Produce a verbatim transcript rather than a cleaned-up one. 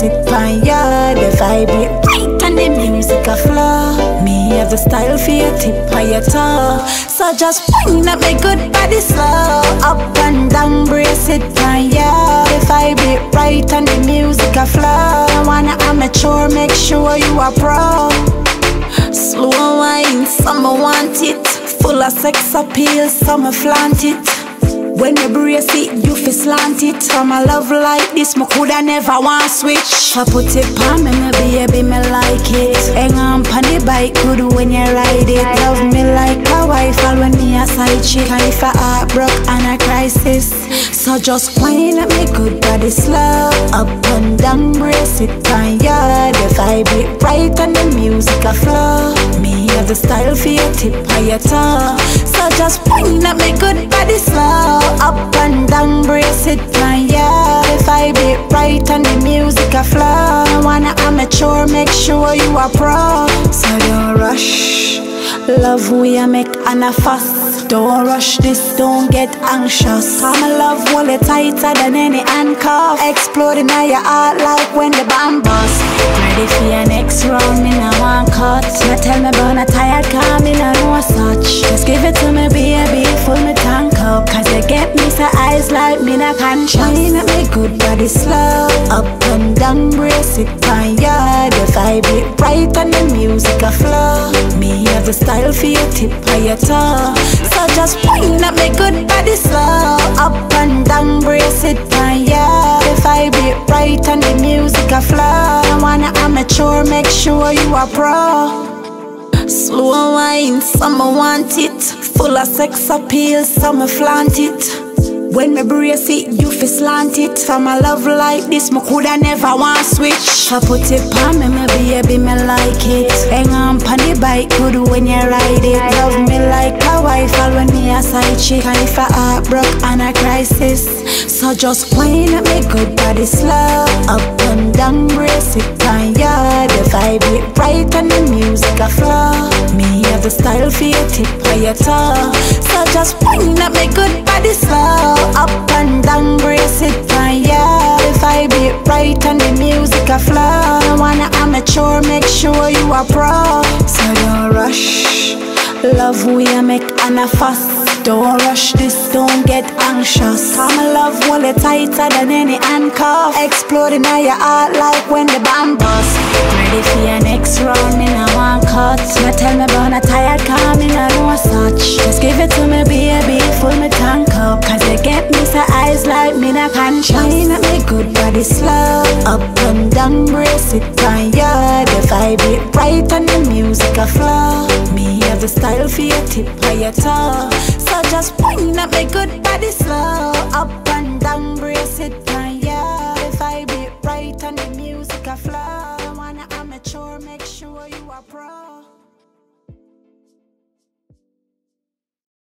sit my yard, they vibrate right on the music floor. Me have the style for your tip or your toe, so just wind up my good body slow. Up and down, brace it my yard, they vibrate right on the music floor. Wanna amateur, make sure you are pro. Slow wine, some want it, full of sex appeal, some flaunt it. When you brace it, you feel slanted. From a love like this, me coulda never want switch. I put it on me, me baby, me like it. Hang on pon the bike, good when you ride it. Love me like a wife, all when me a side chick. And if I heart broke and a crisis, so just wind up me good body slow. Up and down, brace it on ya. The vibe it right on the music a flow. Me have the style for your tip or your toe, so just wind up me good body slow. Up and down, brace it, my yard. If I be right on the music I flow. Wanna amateur, make sure you are pro. So don't rush, love we a make and a fuss. Don't rush this, don't get anxious. I'm a love wallet tighter than any handcuff. Exploding out your heart like when the bomb busts. Ready for your next round, me no one cut. Now tell me about a tired car, me no know such. Just give it to me, baby, full me tank up. Cause they get me so eyes like me no conscious. Wind up me good body slow. Up and down, brace it on ya. The vibe it right on the music a flow. Me have the style for your tip or your toe, so just wind up me good body slow. Up and down, brace it on ya. The vibe it right on the music a flow. Wanna amateur, make sure you are pro. Slow wine, some want it, full of sex appeal, some flaunt it. When me brace it, you feel slanted. From a love like this, me coulda never want switch. I put it on me, me baby, me like it. Hang on pon the bike, good when you ride it. Love me like a wife, all when me a side chick. And if I heart broke and a crisis, so just wind up me good body slow. Up and down, brace it on ya. The vibe it right on the music a flow. Me have the style for your tip or your toe, so just wind up me good body slow. Up and down, brace it on ya. If I be right on the music I flow. Wanna amateur, make sure you are pro. So don't rush, love we a make and a fuss. Don't rush this, don't get anxious. I'm a love wallet tighter than any handcuff. Exploding out your heart like when the bomb busts. Ready for your next round, me no one cut. Now tell me about a tired car, me no know such. Just give it to me, baby, full me tank up. Cause they get me so eyes like me no conscious. Wind up me good body slow. Up and down, brace it on ya. The vibe it right on the music a flow. Me have the style for your tip or your toe, so just wind up me good body slow. Up and down, brace it.